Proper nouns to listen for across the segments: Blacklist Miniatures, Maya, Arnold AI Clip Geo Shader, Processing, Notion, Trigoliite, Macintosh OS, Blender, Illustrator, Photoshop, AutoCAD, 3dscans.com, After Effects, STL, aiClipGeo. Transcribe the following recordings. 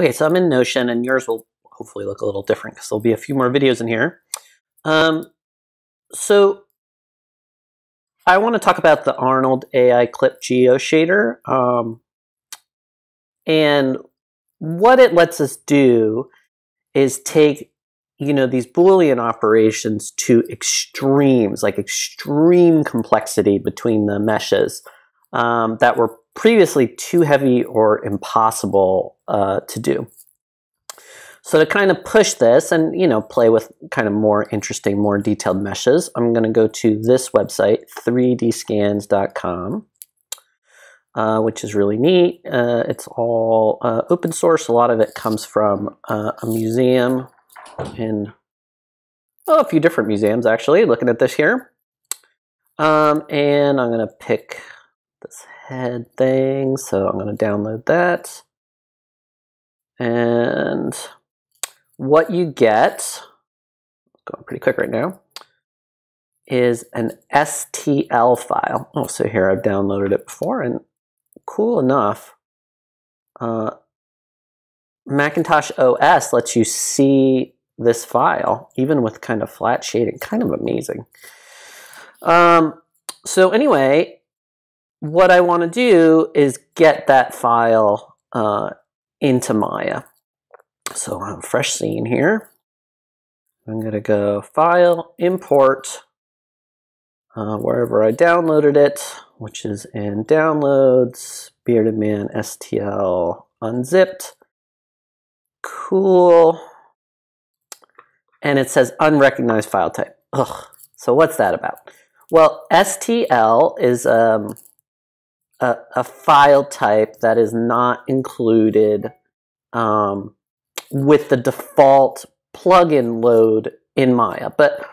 Okay, so I'm in Notion, and yours will hopefully look a little different because there'll be a few more videos in here. So I want to talk about the Arnold AI Clip Geo Shader and what it lets us do is take, you know, these Boolean operations to extremes, like extreme complexity between the meshes that were previously too heavy or impossible to do. So to kind of push this and, you know, play with kind of more interesting, more detailed meshes, I'm going to go to this website, 3dscans.com, which is really neat. It's all open source. A lot of it comes from a museum in, oh, a few different museums, actually, looking at this here. And I'm going to pick this head thing. So I'm going to download that. And what you get, going pretty quick right now, is an STL file. Oh, so here I've downloaded it before, and cool enough, Macintosh OS lets you see this file, even with kind of flat shading. Kind of amazing. So anyway, what I want to do is get that file into Maya. So I'm fresh scene here. I'm going to go File, Import, wherever I downloaded it, which is in Downloads, Bearded Man, STL, Unzipped. Cool. And it says Unrecognized File Type. Ugh. So what's that about? Well, STL is a file type that is not included with the default plugin load in Maya. But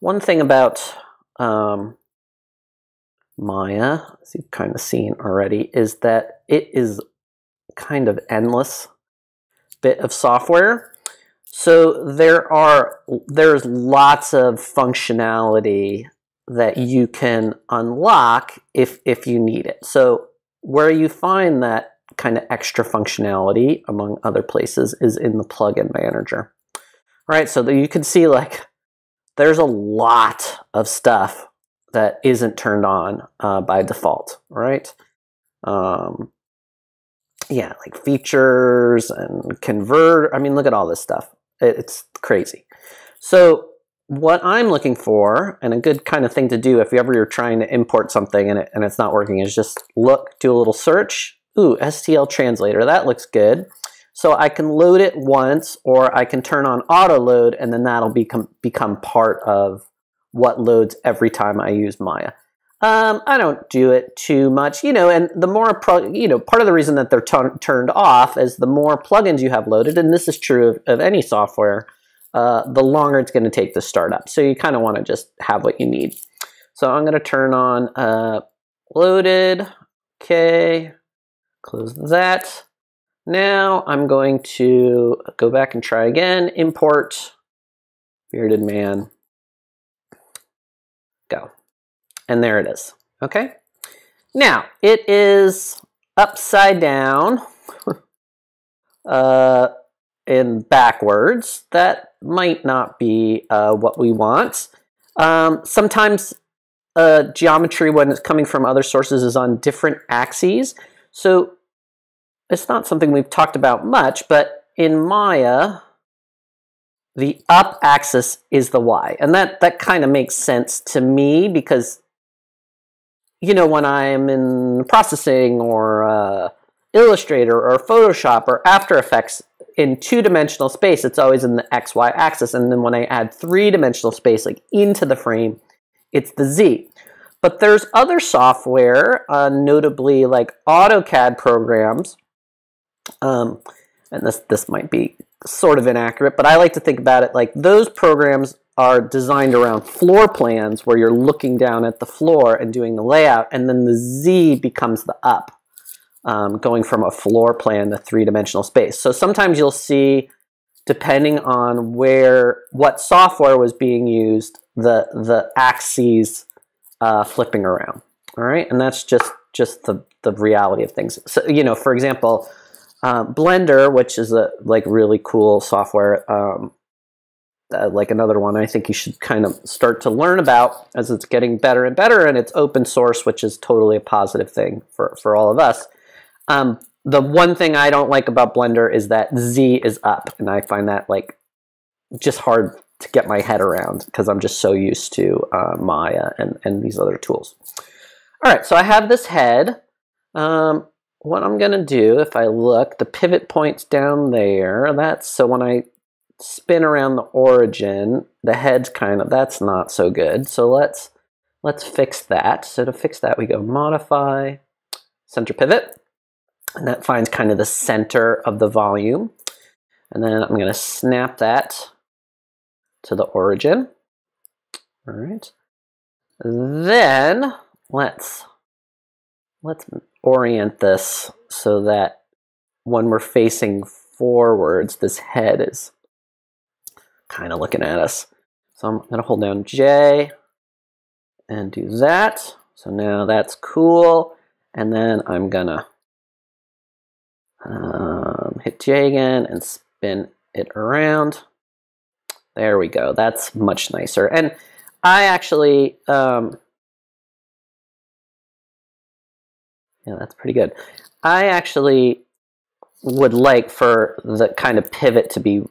one thing about Maya, as you've kind of seen already, is that it is kind of endless bit of software. So there's lots of functionality that you can unlock if you need it. So where you find that kind of extra functionality, among other places, is in the plugin manager. All right, so that you can see, like, there's a lot of stuff that isn't turned on by default, right? Yeah, like features and convert. I mean, look at all this stuff. It's crazy. So what I'm looking for, and a good kind of thing to do if you ever you're trying to import something and it's not working, is just look, do a little search. Ooh, STL translator, that looks good. So I can load it once, or I can turn on auto load, and then that'll become part of what loads every time I use Maya. I don't do it too much, you know, and the more, part of the reason that they're turned off is the more plugins you have loaded, and this is true of any software, the longer it's going to take to start up. So you kind of want to just have what you need. So I'm going to turn on loaded. Okay. Close that. Now I'm going to go back and try again. Import Bearded Man. Go. And there it is. Okay. Now it is upside down. And backwards. That might not be what we want. Sometimes geometry, when it's coming from other sources, is on different axes. So it's not something we've talked about much, but in Maya, the up axis is the Y. And that kind of makes sense to me because, you know, when I'm in Processing or Illustrator or Photoshop or After Effects, in two-dimensional space, it's always in the XY axis, and then when I add three-dimensional space, like into the frame, it's the Z. But there's other software, notably like AutoCAD programs, and this might be sort of inaccurate, but I like to think about it like those programs are designed around floor plans where you're looking down at the floor and doing the layout, and then the Z becomes the up. Going from a floor plan to three-dimensional space. So sometimes you'll see, depending on what software was being used, the axes flipping around. All right, and that's just the reality of things. So, you know, for example, Blender, which is a really cool software, like another one I think you should kind of start to learn about as it's getting better and better, and it's open source, which is totally a positive thing for all of us. The one thing I don't like about Blender is that Z is up, and I find that just hard to get my head around because I'm just so used to Maya and these other tools. All right, so I have this head. What I'm going to do, if I look, the pivot point's down there. That's so when I spin around the origin, the head's kind of, that's not so good. So let's fix that. So to fix that, we go modify, center pivot, and that finds kind of the center of the volume. And then I'm going to snap that to the origin. All right. Then let's orient this so that when we're facing forwards, this head is kind of looking at us. So I'm going to hold down J and do that. So now that's cool. And then I'm going to hit J again and spin it around. There we go. That's much nicer. And I actually, yeah, that's pretty good. I actually would like for the kind of pivot to be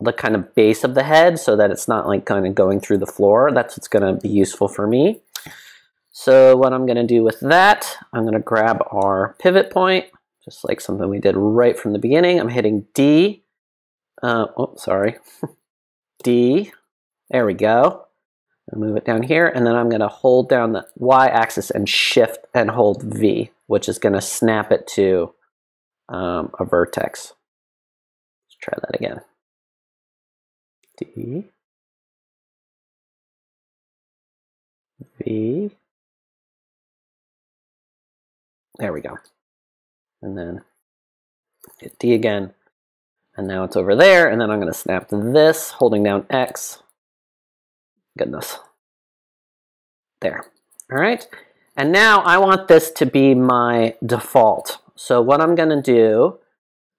the kind of base of the head so that it's not kind of going through the floor. That's what's going to be useful for me. So what I'm going to do with that, I'm going to grab our pivot point, just like something we did right from the beginning. I'm hitting D. Oh, sorry. D. There we go. I'll move it down here, and then I'm going to hold down the Y-axis and shift and hold V, which is going to snap it to a vertex. Let's try that again. D. V. There we go. And then hit D again. And now it's over there, and then I'm going to snap to this, holding down X. Goodness. There. All right. And now I want this to be my default. So what I'm going to do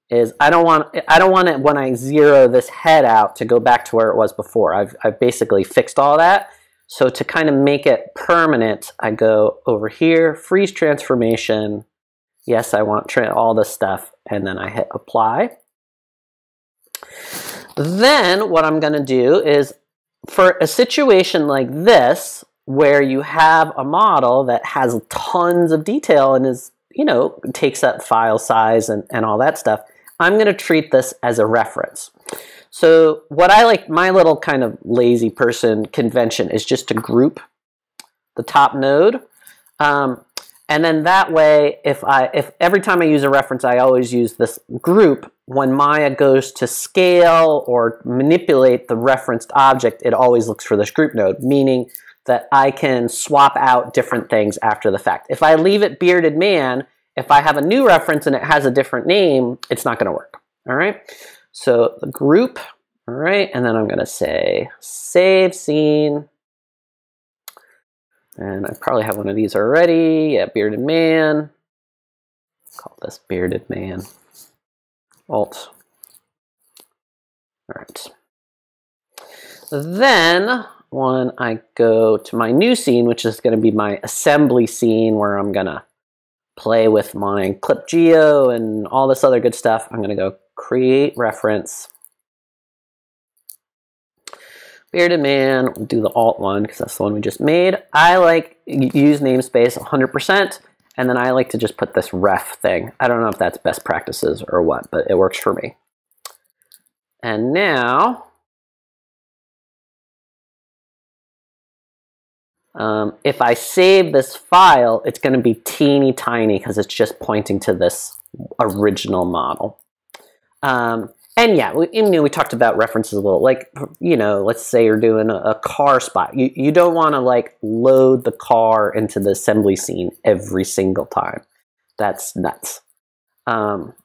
is I don't want it when I zero this head out to go back to where it was before. I've basically fixed all that. So to kind of make it permanent, I go over here, freeze transformation. Yes, I want all this stuff, and then I hit apply. Then what I'm going to do is for a situation like this, where you have a model that has tons of detail and is, you know, takes up file size and all that stuff, I'm going to treat this as a reference. So what I like, my little kind of lazy person convention is just to group the top node. And then that way, if every time I use a reference, I always use this group. When Maya goes to scale or manipulate the referenced object, it always looks for this group node, meaning that I can swap out different things after the fact. If I leave it bearded man, if I have a new reference and it has a different name, it's not going to work. All right. So the group. All right. And then I'm going to say save scene. And I probably have one of these already. Yeah, bearded man. Call this bearded man. Alt. All right. Then when I go to my new scene, which is going to be my assembly scene where I'm going to play with my Clip Geo and all this other good stuff, I'm going to go create reference. Bearded man, we'll do the alt one because that's the one we just made. I like use namespace 100%, and then I like to just put this ref thing. I don't know if that's best practices or what, but it works for me. And now, if I save this file, it's going to be teeny tiny because it's just pointing to this original model. And yeah, we talked about references a little, let's say you're doing a car spot. You don't want to load the car into the assembly scene every single time. That's nuts. So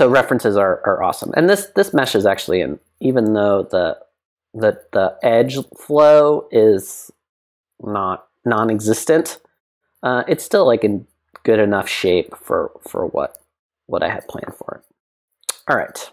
references are awesome. And this mesh is actually in, even though the edge flow is not non-existent, it's still in good enough shape for what what I had planned for it. All right.